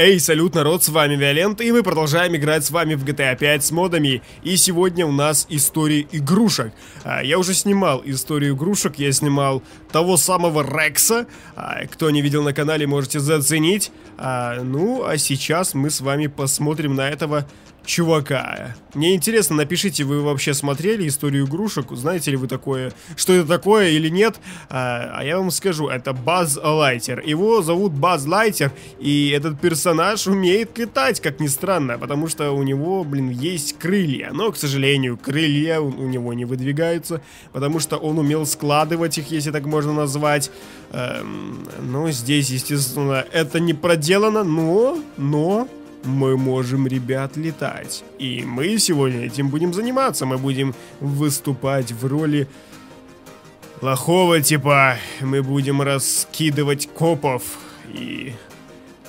Эй, салют, народ, с вами Violent, и мы продолжаем играть с вами в GTA 5 с модами. И сегодня у нас история игрушек. Я уже снимал историю игрушек, я снимал того самого Рекса. Кто не видел на канале, можете заценить. Ну, а сейчас мы с вами посмотрим на этого чувака. Мне интересно, напишите, вы вообще смотрели историю игрушек? Знаете ли вы такое? Что это такое или нет? А я вам скажу, это Базз Лайтер. Его зовут Базз Лайтер, и этот персонаж умеет летать, как ни странно, потому что у него, блин, есть крылья. Но, к сожалению, крылья у него не выдвигаются, потому что он умел складывать их, если так можно назвать. Ну, здесь, естественно, это не проделано, но... мы можем, ребят, летать. И мы сегодня этим будем заниматься. Мы будем выступать в роли плохого типа. Мы будем раскидывать копов и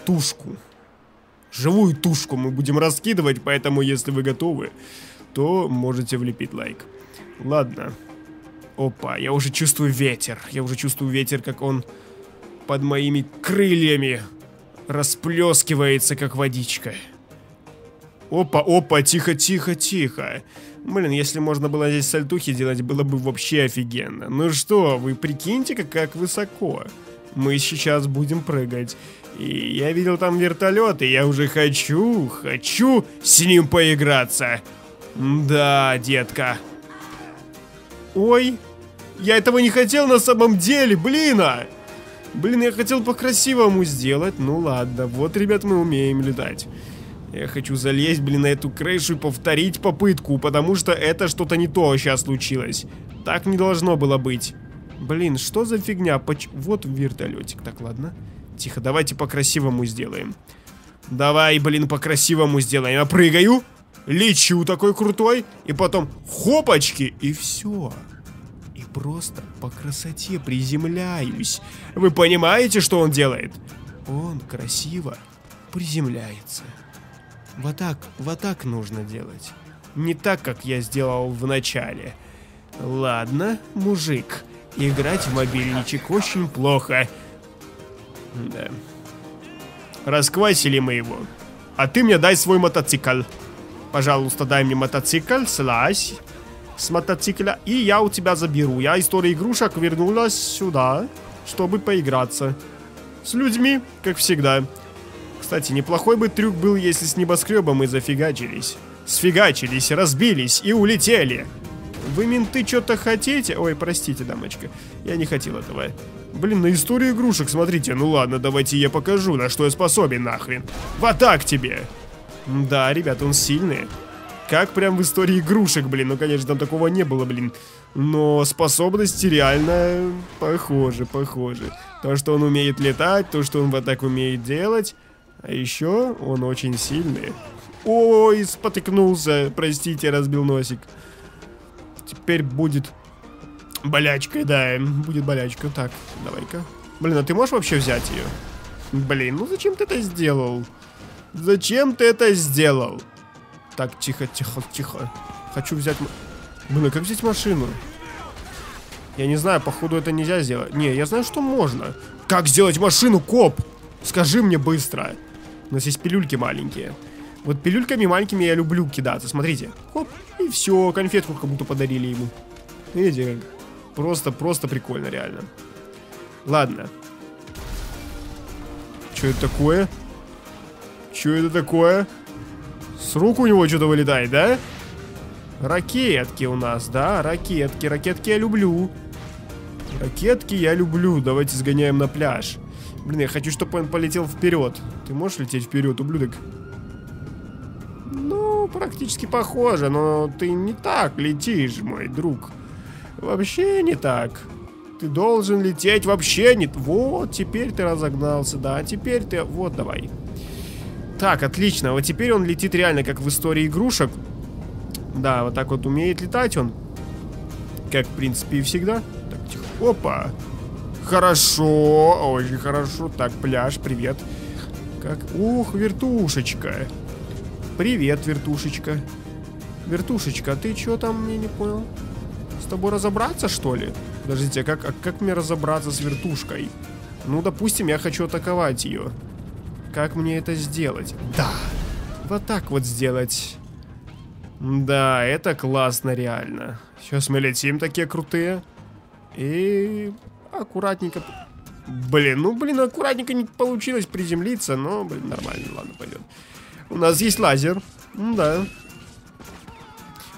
тушку. Живую тушку мы будем раскидывать, поэтому, если вы готовы, то можете влепить лайк. Ладно. Опа, я уже чувствую ветер. Я уже чувствую ветер, как он под моими крыльями расплескивается, как водичка. Опа, опа, тихо, тихо, тихо. Блин, если можно было здесь сальтухи делать, было бы вообще офигенно. Ну что, вы прикиньте, как высоко. Мы сейчас будем прыгать. И я видел там вертолет, и я уже хочу с ним поиграться. Да, детка. Ой, я этого не хотел на самом деле, блин, а! Блин, я хотел по-красивому сделать. Ну ладно, вот, ребят, мы умеем летать. Я хочу залезть, блин, на эту крышу и повторить попытку, потому что это что-то не то сейчас случилось. Так не должно было быть. Блин, что за фигня? Вот вертолетик. Так, ладно. Тихо, давайте по-красивому сделаем. Давай, блин, по-красивому сделаем. Я прыгаю, лечу такой крутой, и потом хопочки, и все. Просто по красоте приземляюсь. Вы понимаете, что он делает? Он красиво приземляется. Вот так нужно делать. Не так, как я сделал в начале. Ладно, мужик. Играть в мобильничек очень плохо. Да. Расквасили мы его. А ты мне дай свой мотоцикл. Пожалуйста, дай мне мотоцикл, слазь с мотоцикла, и я у тебя заберу. Я история игрушек вернулась сюда, чтобы поиграться с людьми, как всегда. Кстати, неплохой бы трюк был, если с небоскреба мы зафигачились. Сфигачились, разбились и улетели. Вы, менты, что-то хотите? Ой, простите, дамочка, я не хотел этого. Блин, на историю игрушек, смотрите. Ну ладно, давайте я покажу, на что я способен, нахрен. Вот так тебе. Да, ребят, он сильный. Как прям в истории игрушек, блин. Ну, конечно, там такого не было, блин. Но способности реально похожи. То, что он умеет летать, то, что он вот так умеет делать. А еще он очень сильный. Ой, спотыкнулся. Простите, разбил носик. Теперь будет болячка, да. Будет болячка. Так, давай-ка. Блин, а ты можешь вообще взять ее? Блин, ну зачем ты это сделал? Зачем ты это сделал? Так, тихо, тихо, тихо. Хочу взять... Блин, а как взять машину? Я не знаю, походу это нельзя сделать. Не, я знаю, что можно. Как сделать машину, коп? Скажи мне быстро. У нас есть пилюльки маленькие. Вот пилюльками маленькими я люблю кидаться. Смотрите. Хоп, и все, конфетку как будто подарили ему. Видите, как? Просто прикольно, реально. Ладно. Что это такое? Что это такое? С рук у него что-то вылетает, да? Ракетки у нас, да? Ракетки, ракетки я люблю. Ракетки я люблю. Давайте сгоняем на пляж. Блин, я хочу, чтобы он полетел вперед. Ты можешь лететь вперед, ублюдок? Ну, практически похоже, но ты не так летишь, мой друг. Вообще не так. Ты должен лететь вообще не... Вот, теперь ты разогнался, да? Теперь ты... Вот, давай. Так, отлично, вот теперь он летит реально как в истории игрушек. Да, вот так вот умеет летать он. Как, в принципе, и всегда. Так, тихо. Опа. Хорошо, очень хорошо. Так, пляж, привет. Как? Ух, вертушечка. Привет, вертушечка. Вертушечка, ты чё там, я не понял? С тобой разобраться, что ли? Подождите, а как мне разобраться с вертушкой? Ну, допустим, я хочу атаковать ее. Как мне это сделать? Да, вот так вот сделать. Да, это классно реально. Сейчас мы летим такие крутые. И аккуратненько... Блин, ну блин, аккуратненько не получилось приземлиться, но блин, нормально, ладно, пойдет. У нас есть лазер, да.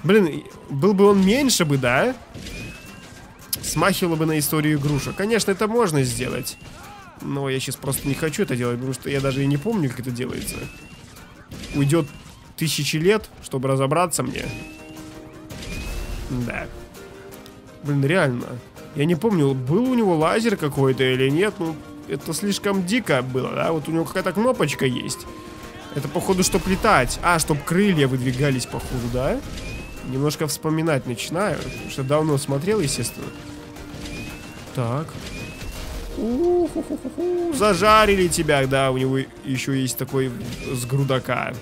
Блин, был бы он меньше бы, да? Смахивало бы на историю игрушек. Конечно, это можно сделать. Но я сейчас просто не хочу это делать, потому что я даже и не помню, как это делается. Уйдет тысячи лет, чтобы разобраться мне. Да. Блин, реально. Я не помню, был у него лазер какой-то или нет. Ну, это слишком дико было, да? Вот у него какая-то кнопочка есть. Это, походу, чтоб летать. А, чтоб крылья выдвигались, походу, да? Немножко вспоминать начинаю, потому что давно смотрел, естественно. Так. У-ху-ху-ху-ху. Зажарили тебя, да, у него еще есть такой с грудака.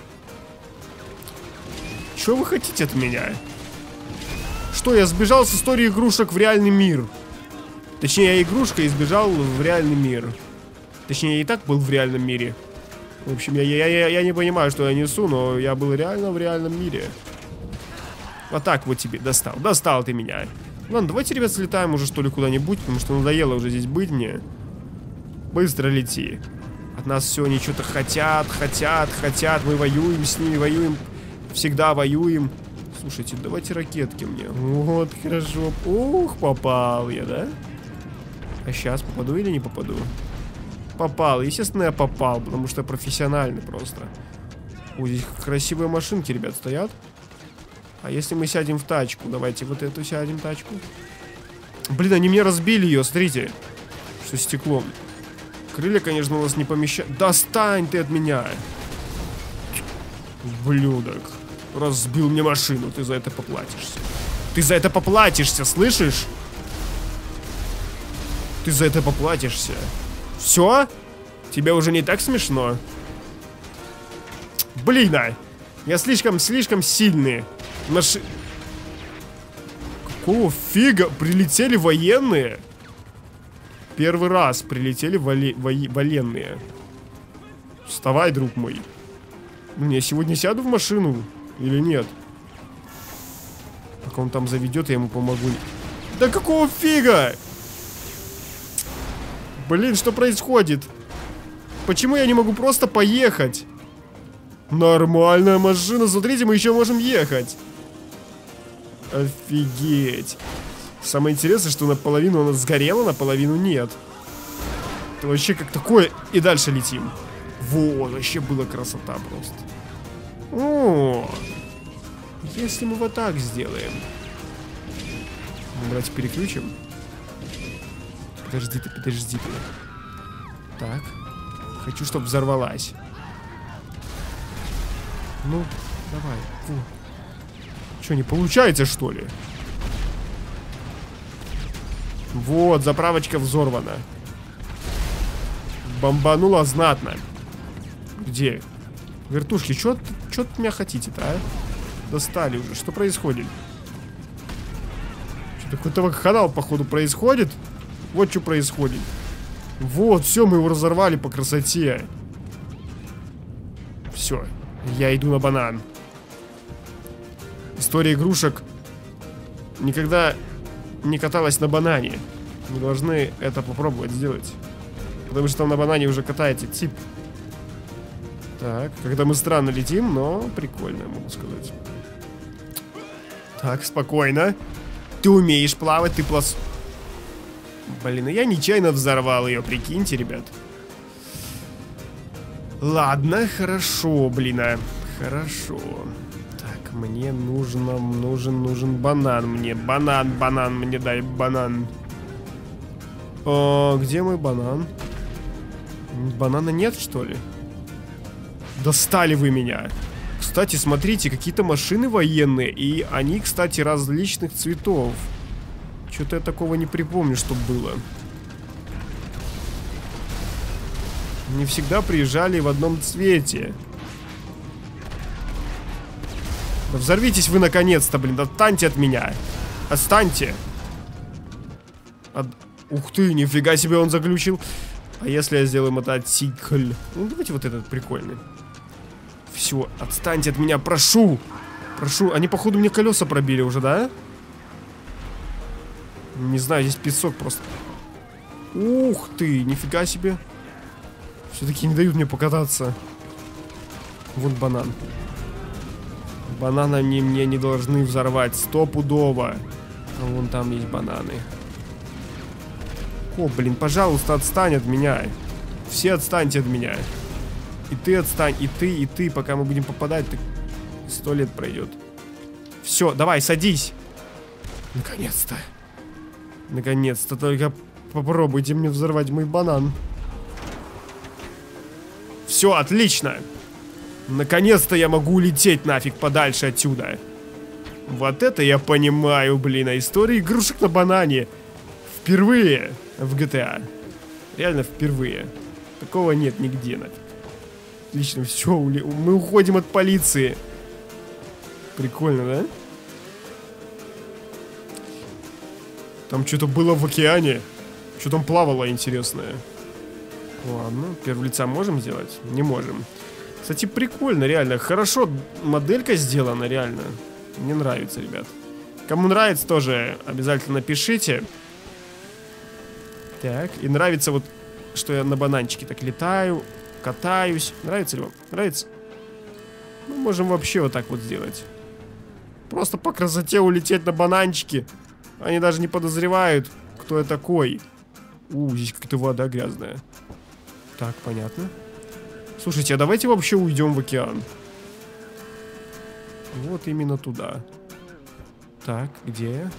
Что вы хотите от меня? Что, я сбежал с истории игрушек в реальный мир? Точнее, я игрушка и сбежал в реальный мир. Точнее, я и так был в реальном мире. В общем, я не понимаю, что я несу, но я был реально в реальном мире. Вот так вот тебе достал. Достал ты меня. Ладно, давайте, ребят, слетаем уже, что ли, куда-нибудь, потому что надоело уже здесь быть мне. Быстро лети. От нас все они что-то хотят. Мы воюем с ними, воюем. Всегда воюем. Слушайте, давайте ракетки мне. Вот, хорошо. Ух, попал я, да? А сейчас попаду или не попаду? Попал. Естественно, я попал, потому что профессионально просто. О, здесь красивые машинки, ребят, стоят. А если мы сядем в тачку? Давайте вот эту сядем тачку. Блин, они мне разбили ее, смотрите. Со стеклом. Крылья, конечно, у нас не помещают. Достань ты от меня! Ублюдок. Разбил мне машину, ты за это поплатишься. Ты за это поплатишься, слышишь? Ты за это поплатишься. Все? Тебе уже не так смешно? Блин, а! Я слишком сильный. Наши... Какого фига? Прилетели военные? Первый раз прилетели военные. Вставай, друг мой. Я сегодня сяду в машину или нет? Пока он там заведет, я ему помогу. Да какого фига? Блин, что происходит? Почему я не могу просто поехать? Нормальная машина, смотрите, мы еще можем ехать. Офигеть. Самое интересное, что наполовину она сгорела, наполовину нет. Это вообще как такое. И дальше летим. Во, вообще была красота просто. О, если мы вот так сделаем. Давайте переключим. Подожди ты. Так. Хочу, чтобы взорвалась. Ну, давай. Фу. Что, не получается, что ли? Вот, заправочка взорвана. Бомбанула знатно. Где? Вертушки, что от меня хотите-то, а? Достали уже. Что происходит? Что-то какой-то вакханал, походу, происходит. Вот что происходит. Вот, все, мы его разорвали по красоте. Все. Я иду на банан. История игрушек никогда не каталась на банане. Мы должны это попробовать сделать. Потому что на банане уже катается тип. Так, когда мы странно летим, но прикольно, могу сказать. Так, спокойно. Ты умеешь плавать, ты плас... Блин, я нечаянно взорвал ее, прикиньте, ребят. Ладно, хорошо, блин, хорошо. Так, мне нужен банан, мне банан, мне дай банан. О, где мой банан? Банана нет, что ли? Достали вы меня. Кстати, смотрите, какие-то машины военные, и они, кстати, различных цветов. Что-то я такого не припомню, что было. Не всегда приезжали в одном цвете. Да взорвитесь вы наконец-то, блин. Отстаньте от меня. Отстаньте. Ух ты, нифига себе он заглючил. А если я сделаю мотоцикль? Ну, давайте вот этот прикольный. Все, отстаньте от меня, прошу. Прошу. Они, походу, мне колеса пробили уже, да? Не знаю, здесь песок просто. Ух ты, нифига себе. Все-таки не дают мне покататься. Вот банан. Бананы они мне не должны взорвать. Стопудово. А вон там есть бананы. О, блин, пожалуйста, отстань от меня. Все отстаньте от меня. И ты отстань, и ты, и ты. Пока мы будем попадать, так 100 лет пройдет. Все, давай, садись. Наконец-то. Наконец-то, только попробуйте мне взорвать мой банан. Все, отлично. Наконец-то я могу улететь нафиг подальше отсюда. Вот это я понимаю, блин. А история игрушек на банане. Впервые в GTA. Реально впервые. Такого нет нигде нафиг. Отлично, все, мы уходим от полиции. Прикольно, да? Там что-то было в океане. Что там плавало интересное? Ладно, первого лица можем сделать? Не можем. Кстати, прикольно, реально. Хорошо моделька сделана, реально. Мне нравится, ребят. Кому нравится, тоже обязательно пишите. Так, и нравится вот, что я на бананчике так летаю, катаюсь. Нравится ли вам? Нравится? Мы можем вообще вот так вот сделать. Просто по красоте улететь на бананчике. Они даже не подозревают, кто я такой. Здесь как-то вода грязная. Так, понятно. Слушайте, а давайте вообще уйдем в океан. Вот именно туда. Так, где?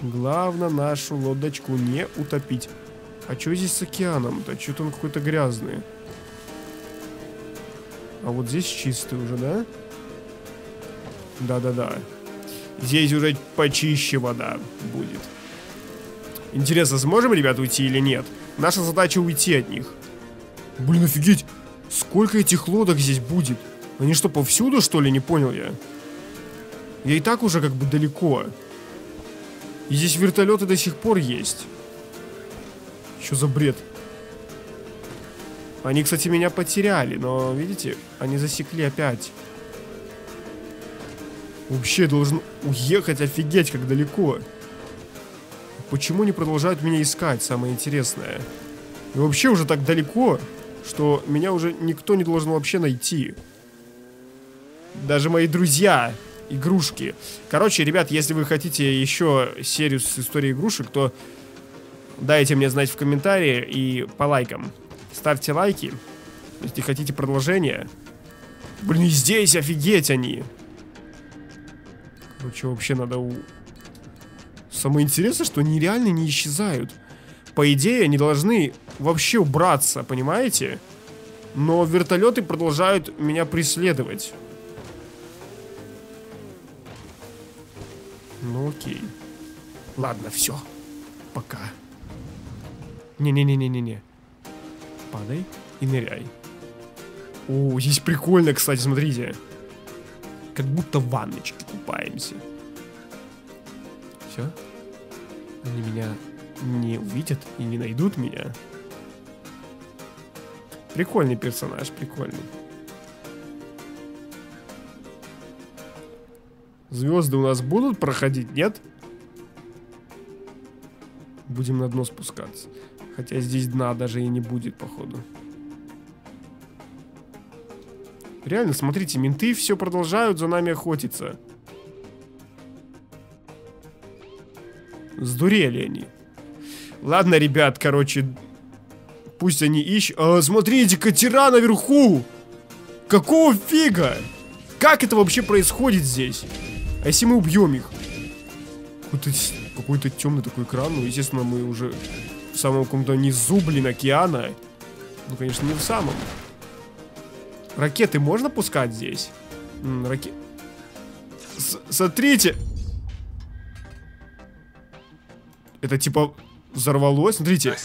Главное нашу лодочку не утопить. А что здесь с океаном-то? Что-то он какой-то грязный. А вот здесь чистый уже, да? Да-да-да. Здесь уже почище вода будет. Интересно, сможем, ребята, уйти или нет? Наша задача уйти от них. Блин, офигеть! Сколько этих лодок здесь будет? Они что, повсюду, что ли? Не понял я. Я и так уже как бы далеко. И здесь вертолеты до сих пор есть. Что за бред? Они, кстати, меня потеряли, но, видите, они засекли опять. Вообще, должен уехать, офигеть, как далеко. Почему не продолжают меня искать, самое интересное? И вообще уже так далеко, что меня уже никто не должен вообще найти. Даже мои друзья, игрушки. Короче, ребят, если вы хотите еще серию с историей игрушек, то дайте мне знать в комментарии и по лайкам. Ставьте лайки, если хотите продолжения. Блин, здесь офигеть они. Короче, вообще надо... Самое интересное, что они реально не исчезают. По идее, они должны вообще убраться, понимаете? Но вертолеты продолжают меня преследовать. Ну окей. Ладно, все. Пока. Не-не-не-не-не-не. Падай и ныряй. О, здесь прикольно, кстати, смотрите. Как будто в ванночке купаемся. Все. Они меня... не увидят и не найдут меня. Прикольный персонаж, прикольный. Звезды у нас будут проходить, нет? Будем на дно спускаться. Хотя здесь дна даже и не будет, походу. Реально, смотрите, менты все продолжают за нами охотиться. Сдурели они. Ладно, ребят, короче, пусть они ищут. А, смотрите, катера наверху! Какого фига? Как это вообще происходит здесь? А если мы убьем их? Какой-то темный такой экран. Ну, естественно, мы уже в самом каком-то низу, блин, океана. Ну, конечно, не в самом. Ракеты можно пускать здесь? Смотрите! Это типа... взорвалось, смотрите.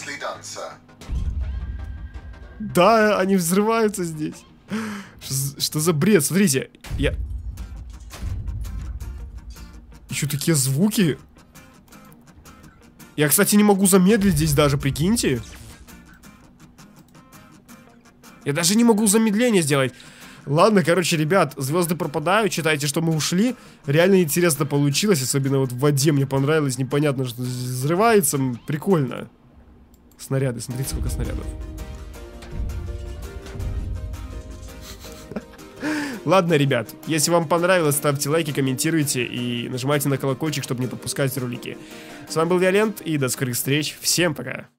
Да, они взрываются здесь. Что за бред, смотрите. Я... Еще такие звуки. Я, кстати, не могу замедлить здесь даже, прикиньте. Я даже не могу замедление сделать. Ладно, короче, ребят, звезды пропадают, читайте, что мы ушли. Реально интересно получилось, особенно вот в воде мне понравилось. Непонятно, что взрывается, прикольно. Снаряды, смотрите, сколько снарядов. Ладно, ребят, если вам понравилось, ставьте лайки, комментируйте и нажимайте на колокольчик, чтобы не пропускать ролики. С вами был Violent, и до скорых встреч. Всем пока!